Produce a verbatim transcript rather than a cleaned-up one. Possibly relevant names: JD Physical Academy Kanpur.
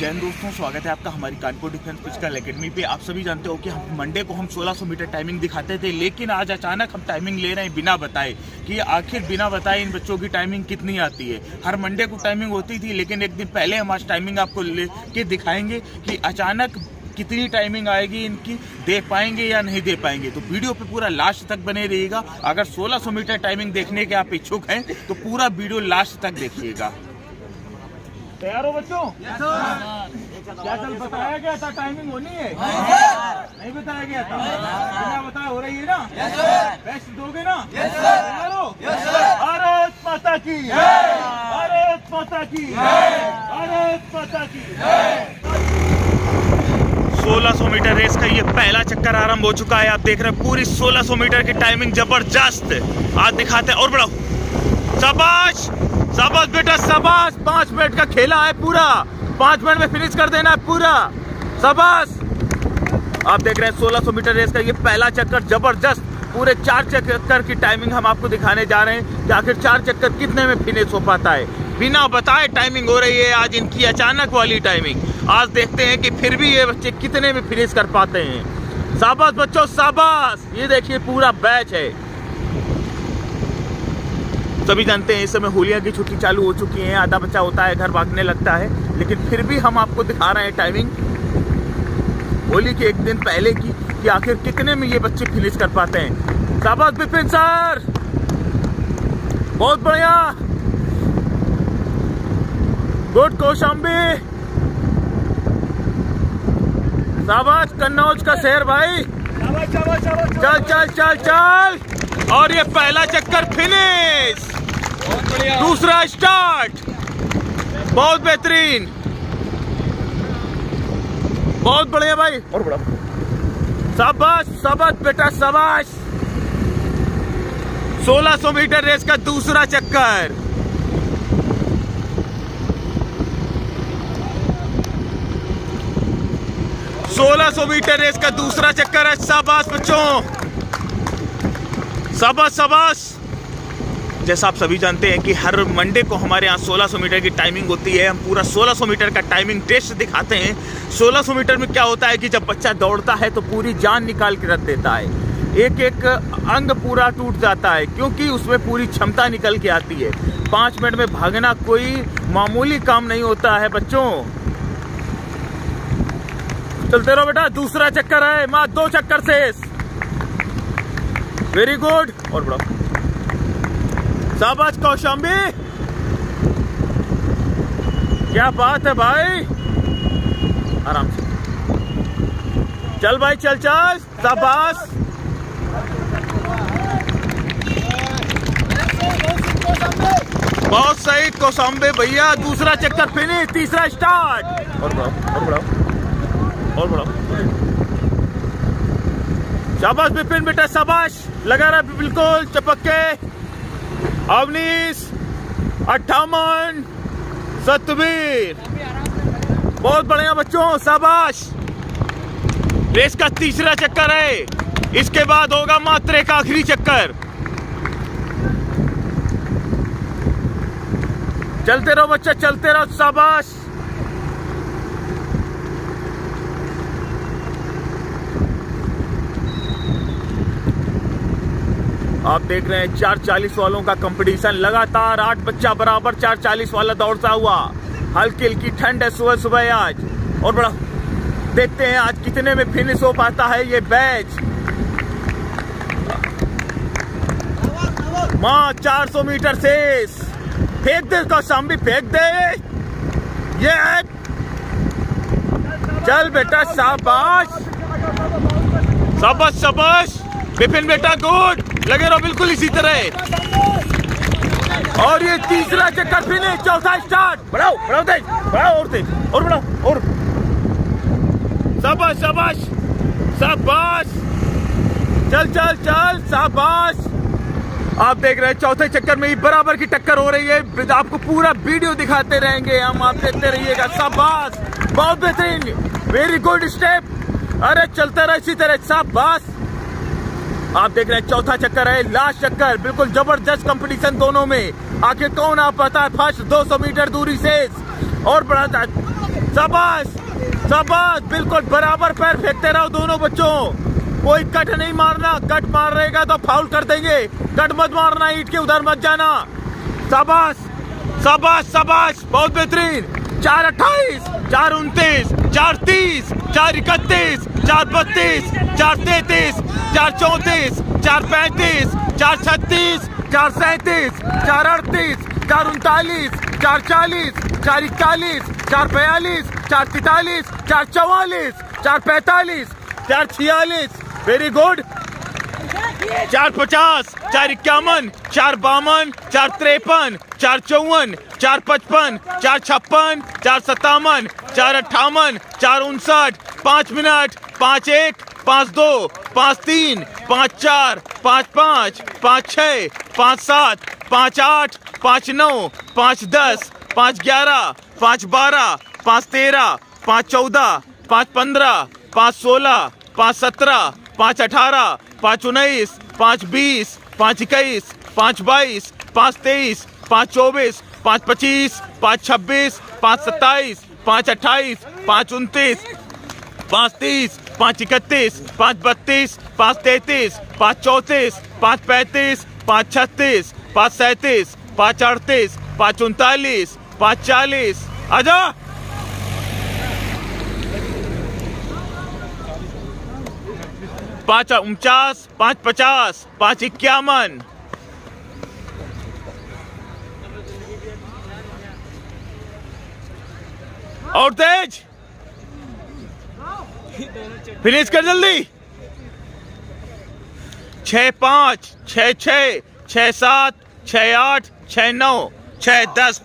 जैन दोस्तों, स्वागत है आपका हमारी कानपुर डिफेंस फिजिकल एकेडमी पे। आप सभी जानते हो कि हम मंडे को हम सोलह सौ मीटर टाइमिंग दिखाते थे, लेकिन आज अचानक हम टाइमिंग ले रहे हैं बिना बताए कि आखिर बिना बताए इन बच्चों की टाइमिंग कितनी आती है। हर मंडे को टाइमिंग होती थी, लेकिन एक दिन पहले हम आज टाइमिंग आपको ले के दिखाएंगे कि अचानक कितनी टाइमिंग आएगी, इनकी दे पाएंगे या नहीं दे पाएंगे। तो वीडियो पे पूरा लास्ट तक बने रहिएगा। अगर सोलह सौ मीटर टाइमिंग देखने के आप इच्छुक हैं तो पूरा वीडियो लास्ट तक देखिएगा। तैयार हो बच्चों? yes, क्या कल बताया गया था टाइमिंग होनी है? yes, नहीं बताया गया था, बिना बताया हो रही है ना? yes, बेस्ट दोगे ना? yes, तैयार हो? yes, भारत माता की जय, भारत माता की जय, भारत माता की जय। सोलह सौ मीटर रेस का ये पहला चक्कर आरंभ हो चुका है। आप देख रहे हैं पूरी सोलह सौ मीटर की टाइमिंग जबरदस्त आज दिखाते हैं। और बड़ा शाबाश शाबाश बेटा शाबाश, पाँच मिनट का खेला है पूरा, पाँच मिनट में फिनिश कर देना है पूरा, शाबाश। आप देख रहे हैं सोलह सौ मीटर रेस का ये पहला चक्कर जबरदस्त, पूरे चार चक्कर की टाइमिंग हम आपको दिखाने जा रहे हैं कि आखिर चार चक्कर कितने में फिनिश हो पाता है। बिना बताए टाइमिंग हो रही है आज इनकी, अचानक वाली टाइमिंग। आज देखते हैं कि फिर भी ये बच्चे कितने में फिनिश कर पाते हैं। शाबाश बच्चों शाबाश, ये देखिए पूरा बैच है। सभी जानते हैं इस समय होलिया की छुट्टी चालू हो चुकी है, आधा बच्चा होता है घर भागने लगता है, लेकिन फिर भी हम आपको दिखा रहे हैं टाइमिंग होली के एक दिन पहले की कि आखिर कितने में ये बच्चे फिनिश कर पाते हैं। शाबाश विपिन सर, बहुत बढ़िया, गुड कौशाम्बी, शाबाश कन्नौज का शेर भाई, चल चल चल चल। और ये पहला चक्कर फिनिश, दूसरा स्टार्ट, बहुत बेहतरीन, बहुत बढ़िया भाई, और बड़ा शाबाश शाबाश बेटा शाबाश। सोलह सौ मीटर रेस का दूसरा चक्कर, सोलह सौ मीटर रेस का दूसरा चक्कर है। शाबाश बच्चों शाबाश शाबाश। जैसा आप सभी जानते हैं कि हर मंडे को हमारे यहाँ सोलह सौ मीटर की टाइमिंग होती है, हम पूरा सोलह सौ मीटर का टाइमिंग टेस्ट दिखाते हैं। सोलह सौ मीटर में क्या होता है कि जब बच्चा दौड़ता है तो पूरी जान निकाल के रख देता है, एक एक अंग पूरा टूट जाता है, क्योंकि उसमें पूरी क्षमता निकल के आती है। पाँच मिनट में भागना कोई मामूली काम नहीं होता है बच्चों, चलते रहो बेटा। दूसरा चक्कर है, माँ दो चक्कर शेष, वेरी गुड, और बड़ा शाबाश कौशाम्बी, क्या बात है भाई, आराम से चल भाई चल चल, शाबाश बहुत सही कौशाम्बी भैया। दूसरा चक्कर फिनिश, तीसरा स्टार्ट, और बड़ा और बड़ा और बड़ा शाबाश विपिन बेटा शाबाश, लगा रहा बिल्कुल चपक के। अवनीश, अट्ठावन, सतवीर, बहुत बढ़िया बच्चों शाबाश। रेस का तीसरा चक्कर है, इसके बाद होगा मात्र एक आखिरी चक्कर। चलते रहो बच्चा चलते रहो, शाबाश। आप देख रहे हैं चार चालीस वालों का कंपटीशन लगातार, आठ बच्चा बराबर चार चालीस वाला दौड़ता हुआ। हल्की हल्की ठंड है सुबह सुबह आज, और बड़ा देखते हैं आज कितने में फिनिश हो पाता है ये बैच। माँ चार सौ मीटर शेष, फेंक दे कौशाम्बी, फेंक दे, ये चल बेटा शाबाश शाबाश शाबाश। विपिन बेटा गुड, लगे रहो बिल्कुल इसी तरह। और ये तीसरा चक्कर फिनिश, चौथा स्टार्ट, बढ़ाओ बढ़ाओ तेज बढ़ाओ और तेज और बढ़ाओ और, शाबाश शाबाश शाबाश, चल चल चल शाबाश। आप देख रहे हैं चौथे चक्कर में ही बराबर की टक्कर हो रही है, आपको पूरा वीडियो दिखाते रहेंगे हम, आप देखते रहिएगा। शाबाश बहुत बेहतरीन, वेरी गुड स्टेप, अरे चलता रहा इसी तरह, शाबाश। आप देख रहे हैं चौथा चक्कर है, लास्ट चक्कर, बिल्कुल जबरदस्त कंपटीशन दोनों में, आखिर कौन आ पाता है फर्स्ट दो सौ मीटर दूरी से। और बड़ा शाबाश शाबाश, बिल्कुल बराबर पैर फेंकते रहो दोनों बच्चों। कोई कट नहीं मारना, कट मार रहेगा तो फाउल कर देंगे। कट मत मारना, ईट के उधर मत जाना। शाबाश शाबाश शाबाश, बहुत बेहतरीन। चार अट्ठाईस, चार उनतीस, चार तीस, चार इकतीस, चार बत्तीस, चार तैतीस, चार चौतीस, चार पैंतीस, चार छत्तीस, चार सैंतीस, चार अड़तीस, चार उनतालीस, चार चालीस, चार इकतालीस, चार बयालीस, चार तैतालीस, चार चौवालीस, चार पैंतालीस, चार छियालीस, वेरी गुड। चार पचास, चार इक्यावन, चार बावन, चार तिरपन, चार चौवन, चार पचपन, चार छप्पन, चार सत्तावन, चार अट्ठावन, चार उनसठ, पाँच मिनट, पाँच एक, पाँच दो, पाँच तीन, पाँच चार, पाँच पाँच, पाँच छः, पाँच सात, पाँच आठ, पाँच नौ, पाँच दस, पाँच ग्यारह, पाँच बारह, पाँच तेरह, पाँच चौदह, पाँच पंद्रह, पाँच सोलह, पाँच सत्रह, पाँच अठारह, पाँच उन्नीस, पाँच बीस, पाँच इक्कीस, पाँच बाईस, पाँच तेईस, पाँच चौबीस, पाँच पच्चीस, पाँच छब्बीस, पाँच सत्ताईस, पाँच अट्ठाईस, पाँच उनतीस, पाँच तीस, पाँच इकतीस, पाँच बत्तीस, पाँच तैतीस, पाँच चौंतीस, पाँच पैंतीस, पाँच छत्तीस, पाँच सैंतीस, पाँच अड़तीस, पाँच उनतालीस, पाँच चालीस। आजा पाँच उनचास, पाँच पचास, पाँच इक्यावन, और तेज, फिनिश कर जल्दी। छः पाँच, छः छः, छः सात, छः आठ, छः नौ, छः दस।